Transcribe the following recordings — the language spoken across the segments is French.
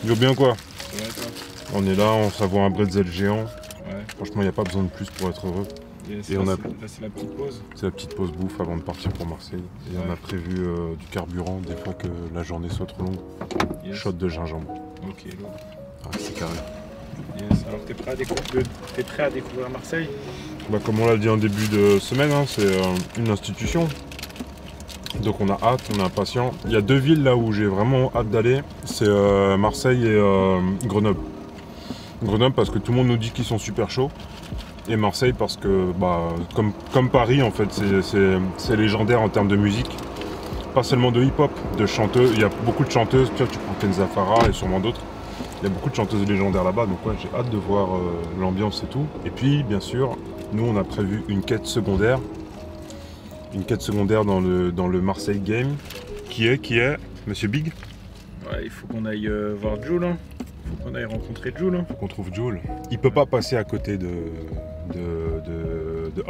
Tu vas bien quoi? Ouais, toi? On est là, on s'avoue un bretzel géant. Ouais. Franchement, il n'y a pas besoin de plus pour être heureux. Yes, et là, on a... c'est la petite pause. C'est la petite pause bouffe avant de partir pour Marseille. Et ouais, on a prévu du carburant des fois que la journée soit trop longue. Yes. Shot de gingembre. Ok, l'autre. Ah, c'est carré. Yes. Alors, t'es prêt, à découvrir Marseille? Bah, comme on l'a dit en début de semaine, hein, c'est une institution. Donc on a hâte, on est impatient. Il y a deux villes là où j'ai vraiment hâte d'aller, c'est Marseille et Grenoble. Grenoble parce que tout le monde nous dit qu'ils sont super chauds. Et Marseille parce que, bah, comme Paris en fait, c'est légendaire en termes de musique. Pas seulement de hip-hop, de chanteuses. Il y a beaucoup de chanteuses, tu prends Kenza Fara et sûrement d'autres. Il y a beaucoup de chanteuses légendaires là-bas, donc ouais, j'ai hâte de voir l'ambiance et tout. Et puis, bien sûr, nous on a prévu une quête secondaire. Une quête secondaire dans le Marseille Game, qui est Monsieur Big. Ouais, il faut qu'on aille voir Jul, hein. Il faut qu'on aille rencontrer Jul. Il faut qu'on trouve Jul. Il peut pas passer à côté de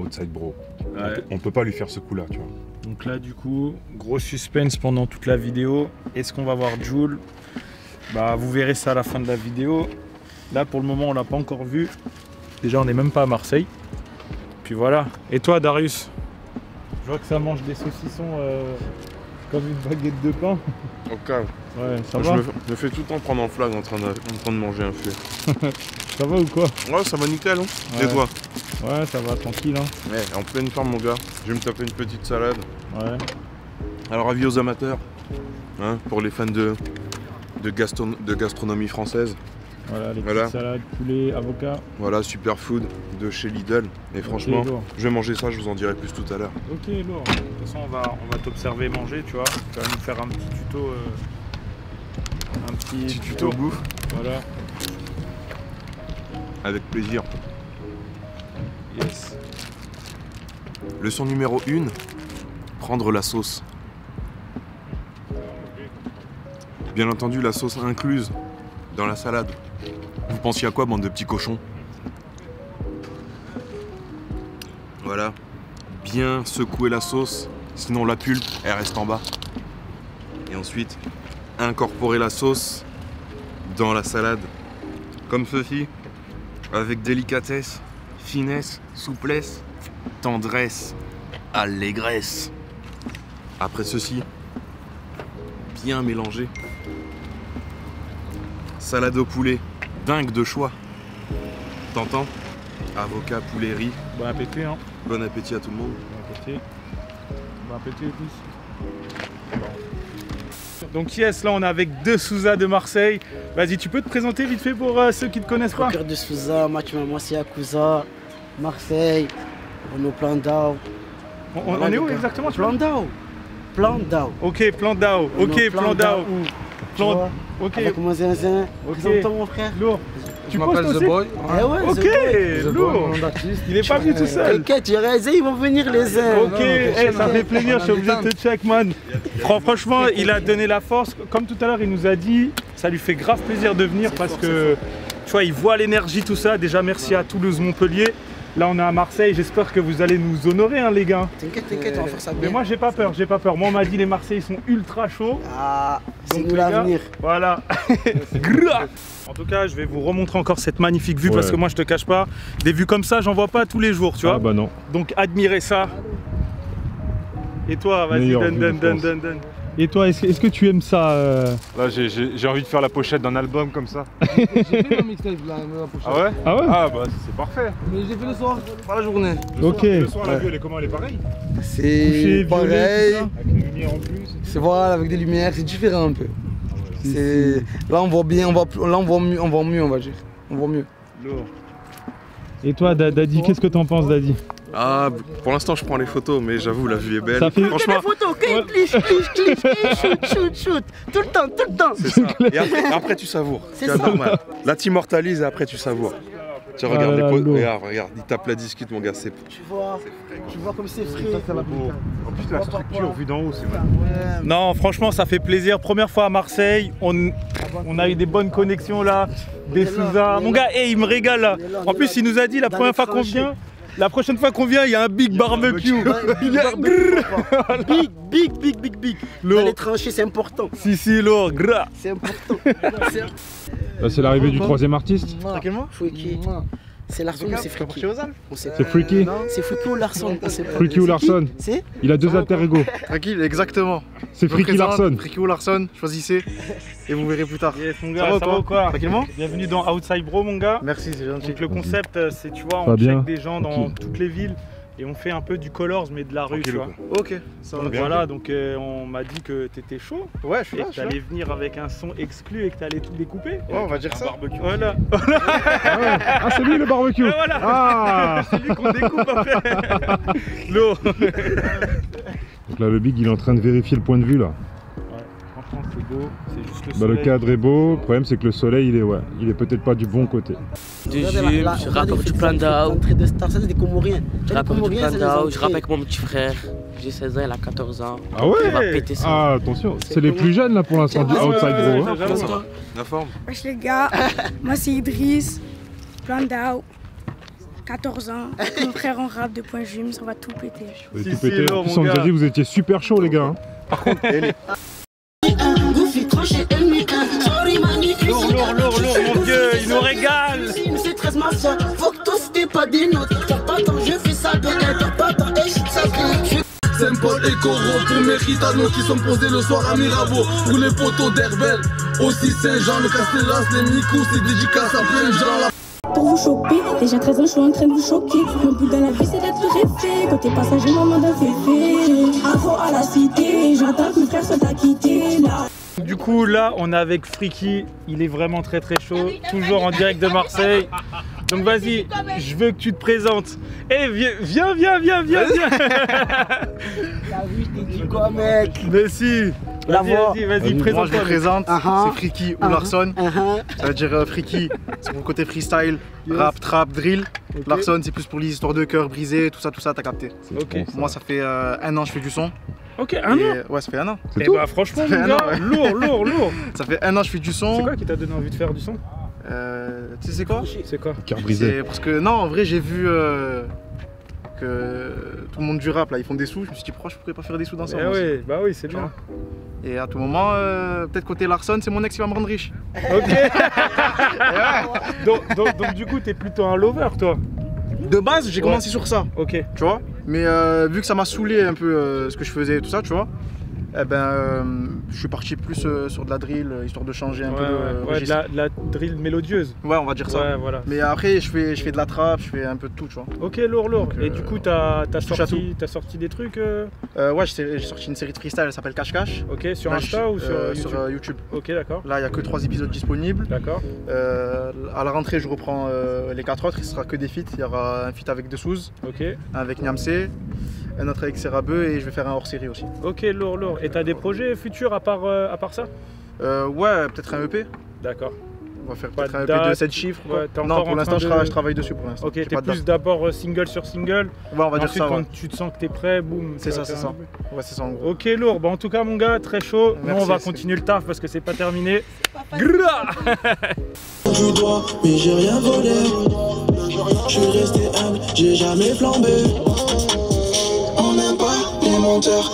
Outside Bro. Ouais. On peut pas lui faire ce coup-là, tu vois. Donc là, du coup, gros suspense pendant toute la vidéo. Est-ce qu'on va voir Jul? Bah, vous verrez ça à la fin de la vidéo. Là, pour le moment, on l'a pas encore vu. Déjà, on n'est même pas à Marseille. Puis voilà. Et toi, Darius? Je vois que ça mange des saucissons comme une baguette de pain. Au calme. Ouais, ça va. Je me fais tout le temps prendre en flag en train de manger un filet. Ça va ou quoi? Ouais, ça va nickel, hein. Ouais. Et toi? Ouais, ça va, tranquille, hein. Ouais, en pleine forme, mon gars. Je vais me taper une petite salade. Ouais. Alors, avis aux amateurs, hein, pour les fans de gastronomie française. Voilà, les petites salades, poulet, avocat. Voilà, superfood de chez Lidl. Et franchement, okay, je vais manger ça, je vous en dirai plus tout à l'heure. Ok, lourd. De toute façon, on va t'observer manger, tu vois. Tu vas nous faire un petit tuto. Un petit tuto bouffe. Voilà. Avec plaisir. Yes. Leçon numéro 1, prendre la sauce. Bien entendu, la sauce incluse dans la salade. Vous pensiez à quoi, bande de petits cochons? Voilà. Bien secouer la sauce, sinon la pulpe, elle reste en bas. Et ensuite, incorporer la sauce dans la salade. Comme ceci, avec délicatesse, finesse, souplesse, tendresse, allégresse. Après ceci, bien mélanger. Salade au poulet, dingue de choix. T'entends? Avocat, poulet, riz. Bon appétit, hein. Bon appétit à tout le monde. Bon appétit. Bon appétit tous. Donc yes, là on est avec Desouza de Marseille. Vas-y, tu peux te présenter vite fait pour ceux qui ne te connaissent pas? Croquer Desouza, match moi c'est Yakuza, Marseille, on est au Plan d'Aou. On est où exactement? Plan d'Aou. Plan d'Aou. Ok, Plan d'Aou. Ok, Plan d'Aou. Ok. Avec mon zinzin, présentant mon frère. Lourd. Tu m'appelles The Boy. Ah ouais, ok, lourd. Il est pas venu tout seul. T'inquiète, j'ai réalisé, ils vont venir les uns. Ok, ça fait plaisir, je suis obligé de te check, man. Franchement, il a donné la force. Comme tout à l'heure, il nous a dit, ça lui fait grave plaisir de venir parce que, tu vois, il voit l'énergie, tout ça. Déjà, merci à Toulouse, Montpellier. Là, on est à Marseille, j'espère que vous allez nous honorer, hein, les gars. T'inquiète, t'inquiète, on va faire ça bien. Mais moi, j'ai pas peur, j'ai pas peur. Moi, on m'a dit les Marseillais sont ultra chauds. Ah, c'est nous l'avenir. Voilà. En tout cas, je vais vous remontrer encore cette magnifique vue, ouais, parce que moi, je te cache pas, des vues comme ça, j'en vois pas tous les jours, tu vois. Ah bah non. Donc, admirez ça. Et toi, vas-y, donne. Et toi, est-ce que tu aimes ça Là, j'ai envie de faire la pochette d'un album comme ça. J'ai fait un mixtape, la pochette. Ah ouais? Ah ouais? Ah bah c'est parfait. Mais j'ai fait le soir, pas la journée. Ok. Le soir, la vue, elle est comment? Elle est pareille? C'est pareil. Avec les lumières en plus. C'est voilà, avec des lumières, c'est différent un peu. Ah ouais, c'est... Là, on voit bien, là, on voit mieux, on va dire. On voit mieux. Lourd. Et toi, Daddy, qu'est-ce que t'en penses, Daddy? Ah, pour l'instant je prends les photos, mais j'avoue la vue est belle. Ça fait... Franchement... Que des photos, que cliff, shoot. Tout le temps. C'est ça. Et après tu savoures. C'est ça. Normal. Là tu immortalises et après tu savoures. Tu regardes les photos. Regarde, il tape la discute, mon gars. C'est... Tu vois comme c'est frais. Ça va beau. En plus la structure vue d'en haut, c'est vrai. Non, franchement ça fait plaisir. Première fois à Marseille, on a eu des bonnes connexions là. Desouza, mon gars, il me régale là. En plus il nous a dit la première fois qu'on vient. La prochaine fois qu'on vient, il y a un big barbecue. Big. Les tranchées, c'est important. Si, lourd, gras. C'est important. Là, c'est l'arrivée du troisième artiste. Tranquillement. Freaky. C'est Larson, c'est Freaky. C'est Freaky. C'est Freaky ou Larson. Freaky ou Larson. Il a deux alter ego. Tranquille, exactement. C'est Freaky Larson. Freaky ou Larson, choisissez et vous verrez plus tard. Yes, mon gars, ça va ou quoi? Tranquillement. Bienvenue dans Outside Bro, mon gars. Merci, c'est gentil. Donc le concept, c'est tu vois, on check des gens dans toutes les villes et on fait un peu du colors mais de la rue, tu vois. Ok, ça va. Voilà, donc on m'a dit que t'étais chaud. Ouais, je suis là. Et que t'allais venir avec un son exclu et que t'allais tout découper. Ouais, on va dire ça. Barbecue. Voilà. Ah, c'est lui le barbecue. Ah, c'est lui qu'on découpe après. L'eau. Donc là, le big, il est en train de vérifier le point de vue là. Ouais, franchement, c'est beau. C'est juste le soleil. Bah, le cadre est beau. Le problème, c'est que le soleil, il est peut-être pas du bon côté. Je rappe avec Plan d'Aou. C'est des Comoriens. Je rappe avec Plan d'Aou. Je rappe avec mon petit frère. J'ai 16 ans, il a 14 ans. Ah ouais? Il va péter ça. Ah, attention, c'est les plus jeunes là pour l'instant du Outside Bro. La forme. Wesh les gars, moi c'est Idriss, Plan d'Aou. 14 ans, mon frère en rap de Point Jums, on va tout péter. Vous allez tout péter, en plus on nous a dit que vous étiez super chaud les gars. Par contre, lourd, mon dieu, il nous régale. Faut que tous t'es pas des nôtres. T'as pas tant, je fais ça de l'air, t'as pas tant, et ça crie. Saint-Paul et Coro, premiers gitanos qui sont posés le soir à Mirabo. Pour les poteaux d'Herbel, aussi Saint-Jean, le Castellas, les micous, c'est dédicace à plein de gens. Pour vous choper, déjà 13 ans je suis en train de vous choquer. Mon but dans la vie c'est d'être resté. Côté passager, maman d'un féfé. Afro à la cité, j'entends que mes frères sont acquittés là. Du coup là on est avec Freaky, il est vraiment très chaud, toujours en direct de Marseille. Donc vas-y, je veux que tu te présentes. Eh viens. T'as vu, je t'ai dit quoi mec? Mais si. Vas-y, présente-toi. Je me présente, c'est Freaky ou Larson. Ça veut dire Freaky, c'est pour le côté freestyle, rap, trap, drill. Larson, c'est plus pour les histoires de cœur brisées, tout ça, t'as capté. Moi ça fait 1 an je fais du son. Ok, 1 an? Ouais, ça fait 1 an. Et bah franchement, mon gars, lourd. Ça fait 1 an je fais du son. C'est quoi qui t'a donné envie de faire du son? Tu sais c'est quoi? Cœur brisé. Parce que non, en vrai, j'ai vu que tout le monde du rap là, ils font des sous. Je me suis dit, pourquoi je pourrais pas faire des sous dans ça? Bah oui, c'est bien. Et à tout moment, peut-être côté Larson, c'est mon ex qui va me rendre riche. Ok. donc du coup, t'es plutôt un lover, toi? De base, j'ai commencé sur ça. Ok. Tu vois? Mais vu que ça m'a saoulé un peu ce que je faisais et tout ça, tu vois. Eh ben, je suis parti plus sur de la drill, histoire de changer un peu. De la drill mélodieuse. Ouais, on va dire ça. Ouais, voilà. Mais après, je fais de la trap, je fais un peu de tout, tu vois. Ok, lourd. Donc, et du coup, t'as sorti des trucs ouais, j'ai sorti une série de freestyle, elle s'appelle Cache-Cache. Ok, sur Insta ou sur YouTube? Sur YouTube. Ok, d'accord. Là, il n'y a que 3 épisodes disponibles. D'accord. À la rentrée, je reprends les 4 autres, il ne sera que des feats. Il y aura un feat avec Desouza, avec Niamsé, un autre avec Mirabo et je vais faire un hors-série aussi. Ok, lourd. Et t'as des projets futurs à part ça? Ouais, peut-être un EP. D'accord. On va faire peut-être un EP de 7 chiffres. Ouais, non, pour l'instant, je travaille dessus pour l'instant. Ok, t'es plus d'abord single sur single. Ouais, on va dire ça. Ensuite, quand tu te sens que t'es prêt, boum. C'est ça. Ouais, c'est ça en gros. Ok, lourd. Bah, en tout cas, mon gars, très chaud. Nous, on va continuer le taf parce que c'est pas terminé. Du doigt, mais j'ai rien volé. Je suis resté humble, j'ai jamais flambé.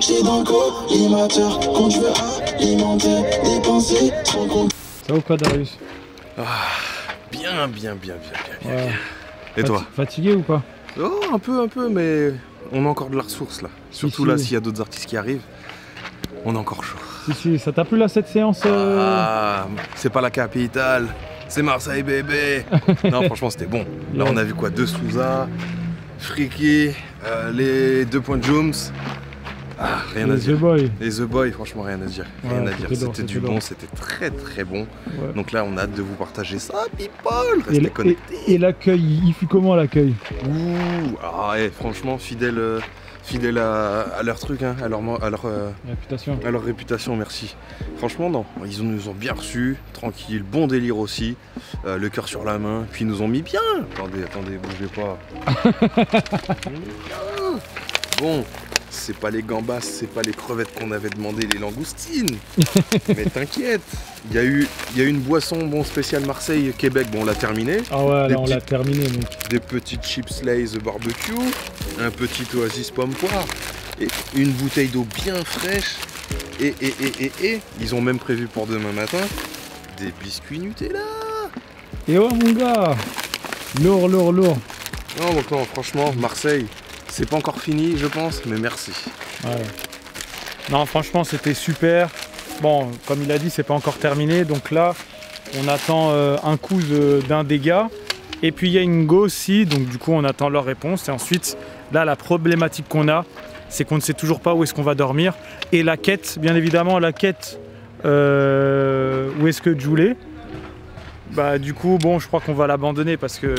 J'étais dans le collimateur, quand je veux alimenter, dépenser, sans compte. Ça va ou quoi, Darius? Bien. Et toi? Fatigué ou pas? Oh, un peu, mais on a encore de la ressource là. Surtout là, s'il y a d'autres artistes qui arrivent, on est encore chaud. Si, ça t'a plu là cette séance? Ah, c'est pas la capitale, c'est Marseille bébé. Non, franchement, c'était bon. Là, on a vu quoi? Desouza, Freaky, les 2 Point Jums. Ah, rien à dire. Les The Boys, franchement, rien à dire. C'était du bon, c'était très bon. Ouais. Donc là, on a hâte de vous partager ça, people. Restez connectés. Et l'accueil, il fut comment l'accueil? Ouh, franchement, fidèle à leur truc, hein, à leur réputation, merci. Franchement, non, ils nous ont bien reçus, tranquille, bon délire aussi, le cœur sur la main, puis ils nous ont mis bien. Attendez, bougez pas. Bon, c'est pas les gambas, c'est pas les crevettes qu'on avait demandé, les langoustines. Mais t'inquiète, il y a eu une boisson bon spéciale Marseille Québec, bon on l'a terminée. Ah ouais, là, on l'a terminée. Des petites chips Lay's barbecue, un petit oasis pomme poire, et une bouteille d'eau bien fraîche. Et ils ont même prévu pour demain matin des biscuits Nutella. Et oh mon gars, lourd, lourd, lourd. Non, donc non, franchement, Marseille, c'est pas encore fini, je pense, mais merci. Ouais. Non, franchement, c'était super. Bon, comme il a dit, c'est pas encore terminé, donc là, on attend un coup d'un dégât. Et puis, il y a une go aussi, donc du coup, on attend leur réponse. Et ensuite, là, la problématique qu'on a, c'est qu'on ne sait toujours pas où est-ce qu'on va dormir. Et la quête, bien évidemment, la quête où est-ce que Jul est. Bah du coup, bon, je crois qu'on va l'abandonner parce que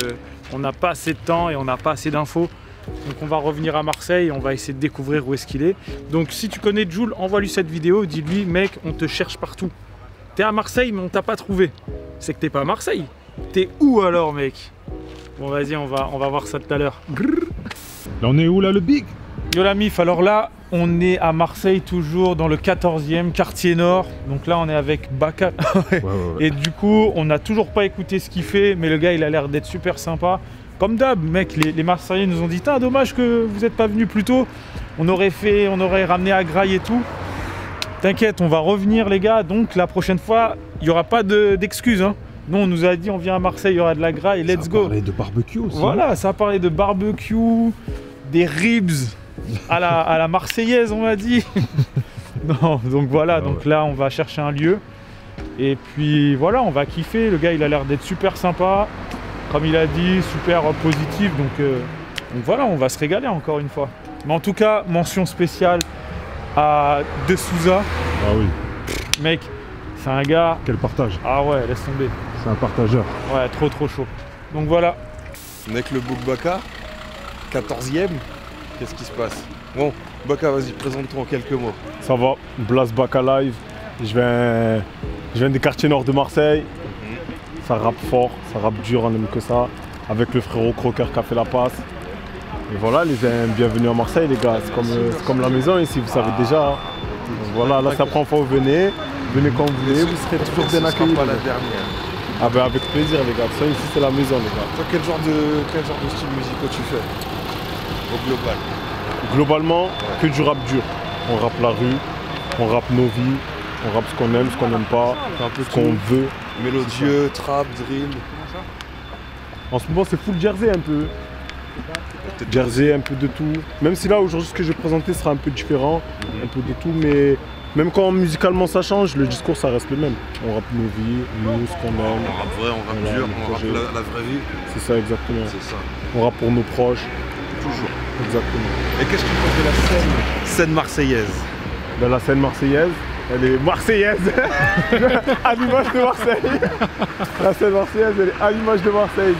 on n'a pas assez de temps et on n'a pas assez d'infos. Donc on va revenir à Marseille et on va essayer de découvrir où est-ce qu'il est. Donc si tu connais Jul, envoie-lui cette vidéo, dis-lui mec, on te cherche partout. T'es à Marseille mais on t'a pas trouvé. C'est que t'es pas à Marseille. T'es où alors mec? Bon vas-y, on va voir ça tout à l'heure. Là on est où là le big? Yo la mif, alors là on est à Marseille toujours dans le 14e quartier nord. Donc là on est avec Baka. Ouais. Et du coup on n'a toujours pas écouté ce qu'il fait, mais le gars il a l'air d'être super sympa. Comme d'hab mec, les Marseillais nous ont dit ah dommage que vous n'êtes pas venus plus tôt. On aurait ramené à Graille et tout. T'inquiète, on va revenir les gars, donc la prochaine fois il n'y aura pas d'excuses. Hein. Nous on nous a dit on vient à Marseille, il y aura de la graille, let's go. Ça a parlé de barbecue aussi. Voilà, ça a parlé de barbecue, des ribs. À la Marseillaise, on m'a dit. Non, donc voilà, donc là on va chercher un lieu. Et puis voilà, on va kiffer. Le gars il a l'air d'être super sympa. Comme il a dit, super positif. Donc voilà, on va se régaler encore une fois. Mais en tout cas, mention spéciale à Desouza. Ah oui. Mec, c'est un gars. Quel partage. Ah ouais, laisse tomber. C'est un partageur. Ouais, trop chaud. Donc voilà. Mec, le Bouk Baka, 14e. Qu'est-ce qui se passe? Bon, Baka, vas-y, présente-toi en quelques mots. Ça va, Blast Baka Live. Je viens des quartiers nord de Marseille. Ça rappe fort, ça rappe dur, on aime que ça. Avec le frérot Croquer qui a fait la passe. Et voilà, les amis, bienvenue à Marseille, les gars. C'est comme la maison ici, vous savez déjà. Voilà, là, ça prend fois, vous venez. Venez quand vous voulez, vous serez toujours bien accueillis. Pas la dernière. Ah ben, avec plaisir, les gars. Ça, ici, c'est la maison, les gars. Toi, quel genre de style musical tu fais? Globalement, que du rap dur. On rappe la rue, on rappe nos vies, on rappe ce qu'on aime, ce qu'on n'aime pas, ce qu'on veut. Mélodieux, trap, drill. En ce moment, c'est full Jersey un peu. Jersey, un peu de tout. Même si là, aujourd'hui, ce que je vais présenter sera un peu différent, un peu de tout, mais même quand musicalement ça change, le discours ça reste le même. On rappe nos vies, nous, ce qu'on aime. On rappe vrai, on rappe dur, on rappe la vraie vie. C'est ça, exactement. C'est ça. On rappe pour nos proches. Toujours. Exactement. Et qu'est-ce que tu penses de la scène marseillaise? Ben, la scène marseillaise, elle est marseillaise. À l'image de Marseille. La scène marseillaise, elle est à l'image de Marseille.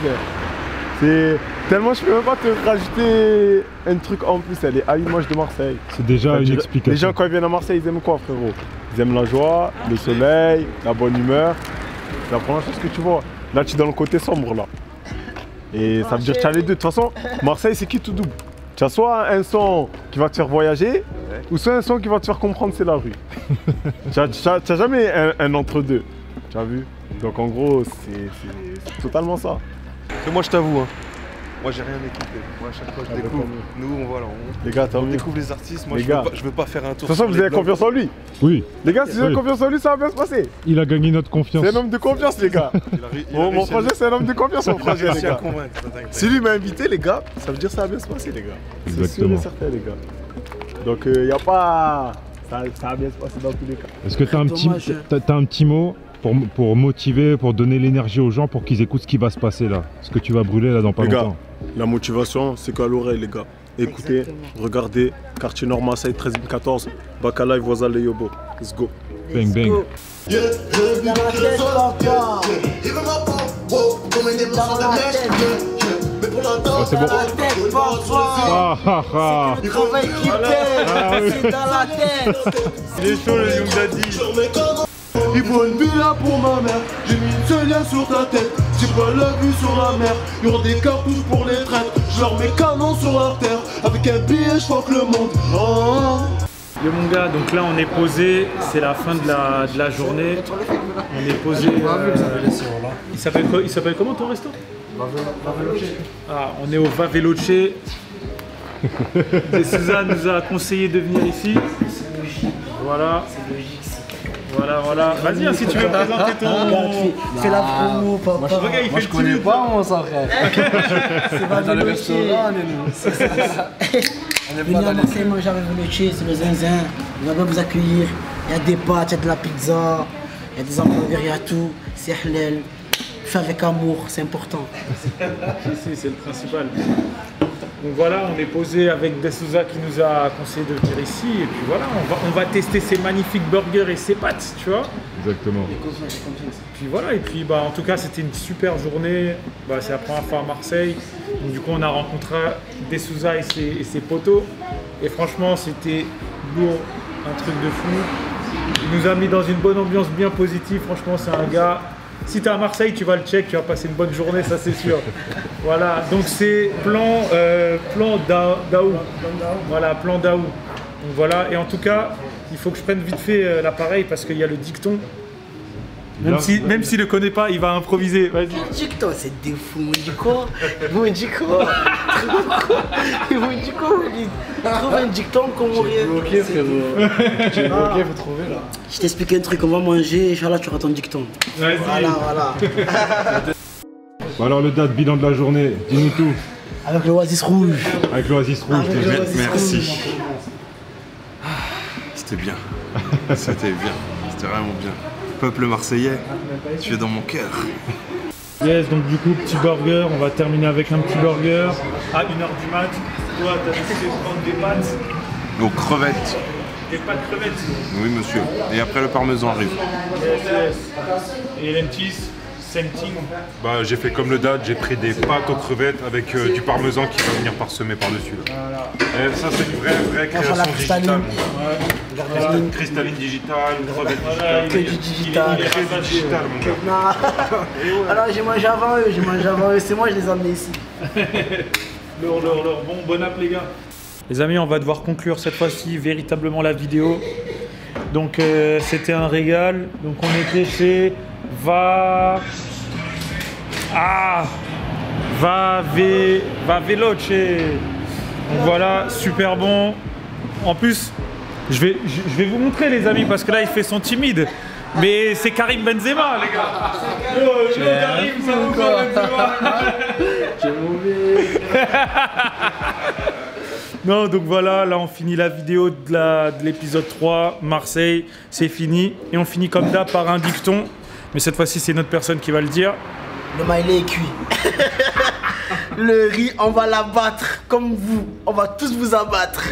C'est tellement, je peux même pas te rajouter un truc en plus, elle est à l'image de Marseille. C'est déjà une explication. Les gens quand ils viennent à Marseille, ils aiment quoi frérot? Ils aiment la joie, le soleil, la bonne humeur. C'est la première chose que tu vois. Là tu es dans le côté sombre là. Et ça veut dire que tu as les deux. De toute façon, Marseille, c'est qui tout double. Tu as soit un son qui va te faire voyager, ou soit un son qui va te faire comprendre c'est la rue. Tu n'as jamais un entre-deux, tu as vu? Donc en gros, c'est totalement ça. Et moi, je t'avoue, hein, moi, j'ai rien écouté. Moi, à chaque fois, je découvre. Nous, voilà, on découvre les artistes. Moi, je veux pas faire un tour. De toute façon, vous avez confiance en lui. Oui. Les gars, si vous avez confiance en lui, ça va bien se passer. Il a gagné notre confiance. C'est un homme de confiance, les gars. Mon projet, c'est un homme de confiance, mon projet, les gars. Si lui m'a invité, les gars, ça veut dire que ça va bien se passer, les gars. C'est sûr et certain, les gars. Donc, il n'y a pas. Ça va bien se passer dans tous les cas. Est-ce que tu as un petit mot pour motiver, pour donner l'énergie aux gens, pour qu'ils écoutent ce qui va se passer là, ce que tu vas brûler là dans pas longtemps. La motivation, c'est qu'à l'oreille, les gars. Écoutez, regardez, quartier Nord Marseille 13-14, Bacalaï, Voisin, les Yobo. Let's go. Bang, bang. Oh, c'est bon. Il travaille qui pèse, c'est dans la tête. Il est chaud, le Young Daddy. Il faut une villa pour ma mère. J'ai mis une seule sur ta tête. J'ai pas la vue sur la mer. Y'aura des cartouches pour les traîtres. Je leur mets canon sur la terre. Avec un billet je croque le monde. Oh. Yo mon gars, donc là on est posé, c'est la fin de la journée. On est posé. Il s'appelle comment ton restaurant? Va Veloce. Ah, on est au Va Veloce. Desouza nous a conseillé de venir ici. Voilà. C'est logique. Voilà, voilà. Vas-y, hein, si tu veux me présenter ton. Fais la promo, papa. Moi je connais pas mon sang, frère. C'est pas dans le restaurant, c'est ça. Venez à Marseille manger avec le Veloce, c'est le zinzin. On va bien vous accueillir. Il y a des pâtes, il y a de la pizza, il y a des hamburgers, il y a tout. C'est halal. Fait avec amour, c'est important. C'est le principal. Donc voilà, on est posé avec Desouza qui nous a conseillé de venir ici. Et puis voilà, on va tester ces magnifiques burgers et ces pâtes, tu vois. Exactement. Puis voilà, et puis bah, en tout cas, c'était une super journée. Bah, c'est la première fois à Marseille. Donc, du coup, on a rencontré Desouza et ses potos. Et franchement, c'était lourd, un truc de fou. Il nous a mis dans une bonne ambiance bien positive. Franchement, c'est un gars... Si t'es à Marseille, tu vas le check, tu vas passer une bonne journée, ça c'est sûr. Voilà, donc c'est Plan d'Aou. Voilà, Plan d'Aou. Donc voilà, et en tout cas, il faut que je prenne vite fait l'appareil parce qu'il y a le dicton. Même s'il ne le connaît pas, il va improviser. Vas-y. Dicton, c'est des fous, mon dicton. Trouve un dicton qu'on mourir. Ok, frérot. Ok, vous trouvez là. Je t'explique un truc, on va manger, Inch'Allah, tu auras ton dicton. Vas-y. Voilà. Bon, alors, le date bilan de la journée, dis-nous tout. Avec l'oasis rouge. Avec l'oasis rouge, merci. C'était bien. C'était vraiment bien. Peuple marseillais, tu es dans mon cœur. Yes, donc du coup, petit burger, on va terminer avec un petit burger. À 1h du mat, toi, t'as décidé de prendre des pâtes. Donc crevettes. Des pâtes crevettes. Oui, monsieur. Et après, le parmesan arrive. Yes, yes. Et lentilles, same thing. Bah, j'ai fait comme le dad, j'ai pris des pâtes aux crevettes avec du parmesan qui va venir parsemer par-dessus. Voilà. Et ça, c'est une vraie création digitale. Cristalline digitale, digital, mon gars. Alors j'ai mangé avant eux, c'est moi je les ai emmenés ici. Bon app les gars. Les amis, on va devoir conclure cette fois-ci véritablement la vidéo. Donc c'était un régal. Donc on était chez Va Veloce. Donc voilà, super bon. En plus, je vais vous montrer les amis parce que là il fait son timide. Mais c'est Karim Benzema les gars. C'est Karim, ça vous quoi Benzema. J'ai mauvais. Non, donc voilà, là on finit la vidéo de l'épisode 3, Marseille, c'est fini. Et on finit comme d'hab par un dicton. Mais cette fois-ci c'est une autre personne qui va le dire. Le maïlé est cuit. Le riz, on va l'abattre comme vous. On va tous vous abattre.